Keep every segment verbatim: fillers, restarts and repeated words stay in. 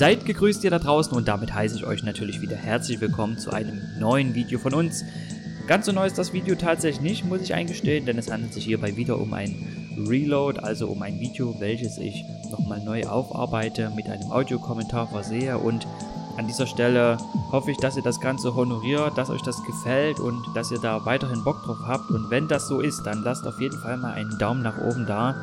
Seid gegrüßt ihr da draußen und damit heiße ich euch natürlich wieder herzlich willkommen zu einem neuen Video von uns. Ganz so neu ist das Video tatsächlich nicht, muss ich eingestehen, denn es handelt sich hierbei wieder um ein Reload, also um ein Video, welches ich nochmal neu aufarbeite, mit einem Audiokommentar versehe, und an dieser Stelle hoffe ich, dass ihr das Ganze honoriert, dass euch das gefällt und dass ihr da weiterhin Bock drauf habt, und wenn das so ist, dann lasst auf jeden Fall mal einen Daumen nach oben da.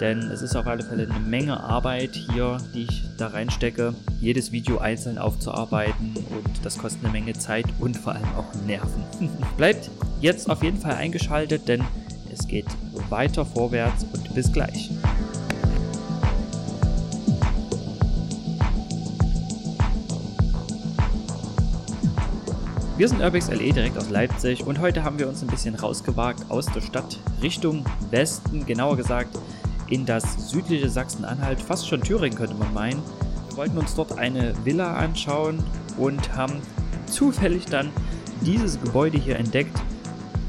Denn es ist auf alle Fälle eine Menge Arbeit hier, die ich da reinstecke, jedes Video einzeln aufzuarbeiten, und das kostet eine Menge Zeit und vor allem auch Nerven. Bleibt jetzt auf jeden Fall eingeschaltet, denn es geht weiter vorwärts und bis gleich. Wir sind Urbex L E direkt aus Leipzig und heute haben wir uns ein bisschen rausgewagt aus der Stadt Richtung Westen, genauer gesagt in das südliche Sachsen-Anhalt, fast schon Thüringen könnte man meinen. Wir wollten uns dort eine Villa anschauen und haben zufällig dann dieses Gebäude hier entdeckt.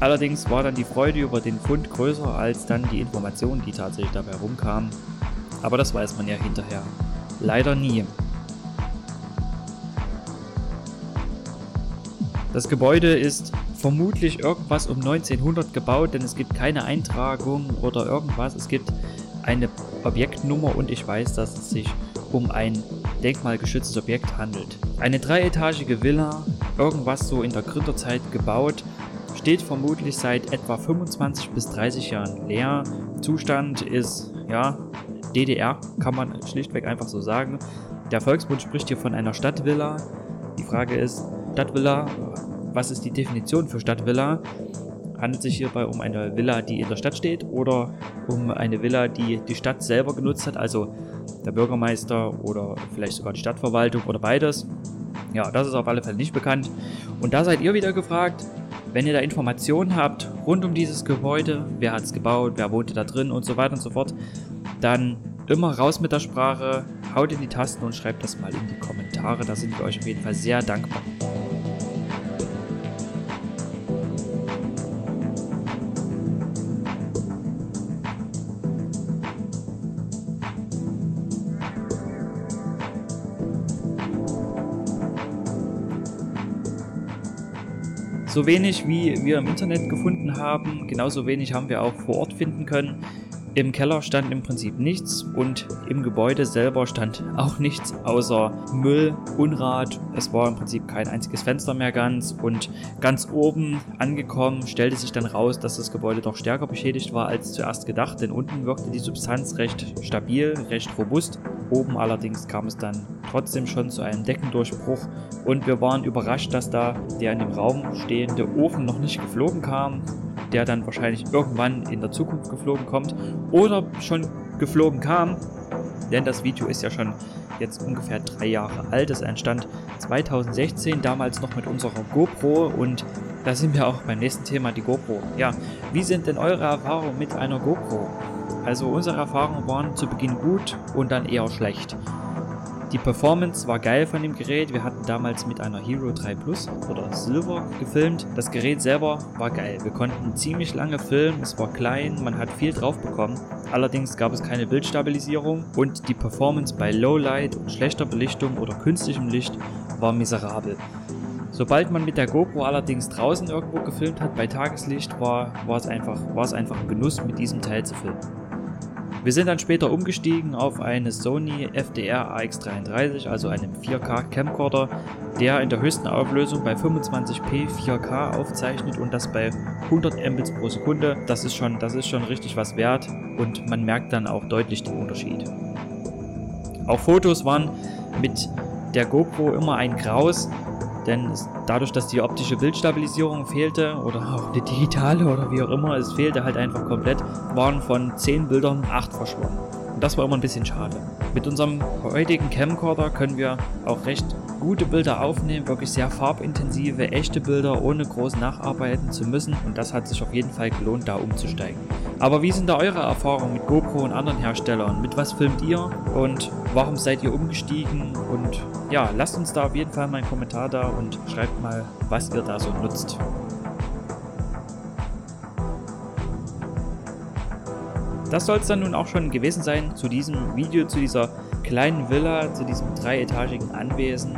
Allerdings war dann die Freude über den Fund größer als dann die Informationen, die tatsächlich dabei rumkamen. Aber das weiß man ja hinterher leider nie. Das Gebäude ist vermutlich irgendwas um neunzehnhundert gebaut, denn es gibt keine Eintragung oder irgendwas. Es gibt eine Objektnummer und ich weiß, dass es sich um ein denkmalgeschütztes Objekt handelt. Eine dreietagige Villa, irgendwas so in der Gründerzeit gebaut, steht vermutlich seit etwa fünfundzwanzig bis dreißig Jahren leer. Zustand ist, ja, D D R, kann man schlichtweg einfach so sagen. Der Volksbund spricht hier von einer Stadtvilla. Die Frage ist, Stadtvilla, was ist die Definition für Stadtvilla? Handelt sich hierbei um eine Villa, die in der Stadt steht, oder um eine Villa, die die Stadt selber genutzt hat, also der Bürgermeister oder vielleicht sogar die Stadtverwaltung oder beides? Ja, das ist auf alle Fälle nicht bekannt. Und da seid ihr wieder gefragt, wenn ihr da Informationen habt rund um dieses Gebäude, wer hat es gebaut, wer wohnte da drin und so weiter und so fort, dann immer raus mit der Sprache, haut in die Tasten und schreibt das mal in die Kommentare, da sind wir euch auf jeden Fall sehr dankbar. So wenig wie wir im Internet gefunden haben, genauso wenig haben wir auch vor Ort finden können. Im Keller stand im Prinzip nichts und im Gebäude selber stand auch nichts außer Müll, Unrat. Es war im Prinzip kein einziges Fenster mehr ganz, und ganz oben angekommen stellte sich dann raus, dass das Gebäude doch stärker beschädigt war als zuerst gedacht, denn unten wirkte die Substanz recht stabil, recht robust. Oben allerdings kam es dann trotzdem schon zu einem Deckendurchbruch und wir waren überrascht, dass da der in dem Raum stehende Ofen noch nicht geflogen kam, der dann wahrscheinlich irgendwann in der Zukunft geflogen kommt oder schon geflogen kam, denn das Video ist ja schon jetzt ungefähr drei Jahre alt. Es entstand zweitausendsechzehn, damals noch mit unserer GoPro, und da sind wir auch beim nächsten Thema, die GoPro. Ja, wie sind denn eure Erfahrungen mit einer GoPro? Also unsere Erfahrungen waren zu Beginn gut und dann eher schlecht. Die Performance war geil von dem Gerät, wir hatten damals mit einer Hero drei Plus oder Silver gefilmt. Das Gerät selber war geil, wir konnten ziemlich lange filmen, es war klein, man hat viel drauf bekommen. Allerdings gab es keine Bildstabilisierung und die Performance bei Lowlight und schlechter Belichtung oder künstlichem Licht war miserabel. Sobald man mit der GoPro allerdings draußen irgendwo gefilmt hat, bei Tageslicht, war, war es einfach, war es einfach ein Genuss, mit diesem Teil zu filmen. Wir sind dann später umgestiegen auf eine Sony F D R A X dreiunddreißig, also einem vier K Camcorder, der in der höchsten Auflösung bei fünfundzwanzig p vier K aufzeichnet, und das bei hundert Mbits pro Sekunde. Das ist schon, das ist schon richtig was wert und man merkt dann auch deutlich den Unterschied. Auch Fotos waren mit der GoPro immer ein Graus, denn es, dadurch, dass die optische Bildstabilisierung fehlte oder auch die digitale oder wie auch immer, es fehlte halt einfach komplett, waren von zehn Bildern acht verschwommen. Und das war immer ein bisschen schade. Mit unserem heutigen Camcorder können wir auch recht gute Bilder aufnehmen, wirklich sehr farbintensive, echte Bilder, ohne groß nacharbeiten zu müssen, und das hat sich auf jeden Fall gelohnt, da umzusteigen. Aber wie sind da eure Erfahrungen mit GoPro und anderen Herstellern? Mit was filmt ihr und warum seid ihr umgestiegen? Und ja, lasst uns da auf jeden Fall mal einen Kommentar da und schreibt mal, was ihr da so nutzt. Das soll es dann nun auch schon gewesen sein zu diesem Video, zu dieser kleinen Villa zu diesem dreietagigen Anwesen.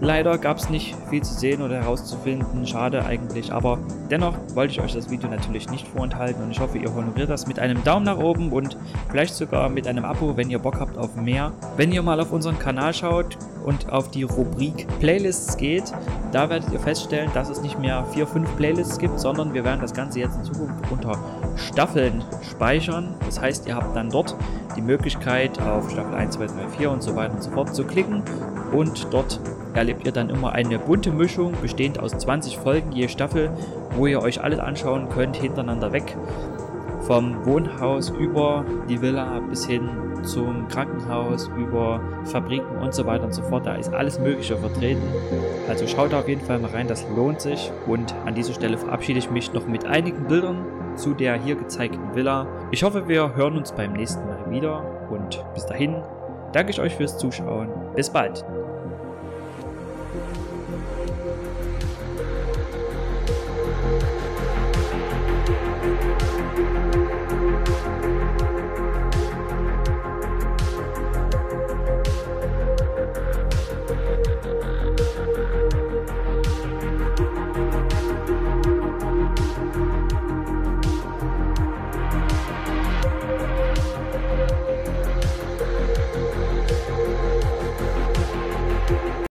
Leider gab es nicht viel zu sehen oder herauszufinden, schade eigentlich, aber dennoch wollte ich euch das Video natürlich nicht vorenthalten und ich hoffe, ihr honoriert das mit einem Daumen nach oben und vielleicht sogar mit einem Abo, wenn ihr Bock habt auf mehr. Wenn ihr mal auf unseren Kanal schaut und auf die Rubrik Playlists geht, da werdet ihr feststellen, dass es nicht mehr vier, fünf Playlists gibt, sondern wir werden das Ganze jetzt in Zukunft unter Staffeln speichern. Das heißt, ihr habt dann dort die Möglichkeit, auf Staffel eins, zwei, drei, vier und so weiter und so fort zu klicken und dort erlebt ihr dann immer eine bunte Mischung, bestehend aus zwanzig Folgen je Staffel, wo ihr euch alles anschauen könnt, hintereinander weg. Vom Wohnhaus über die Villa bis hin zum Krankenhaus, über Fabriken und so weiter und so fort. Da ist alles Mögliche vertreten. Also schaut da auf jeden Fall mal rein, das lohnt sich. Und an dieser Stelle verabschiede ich mich noch mit einigen Bildern zu der hier gezeigten Villa. Ich hoffe, wir hören uns beim nächsten Mal wieder und bis dahin danke ich euch fürs Zuschauen. Bis bald!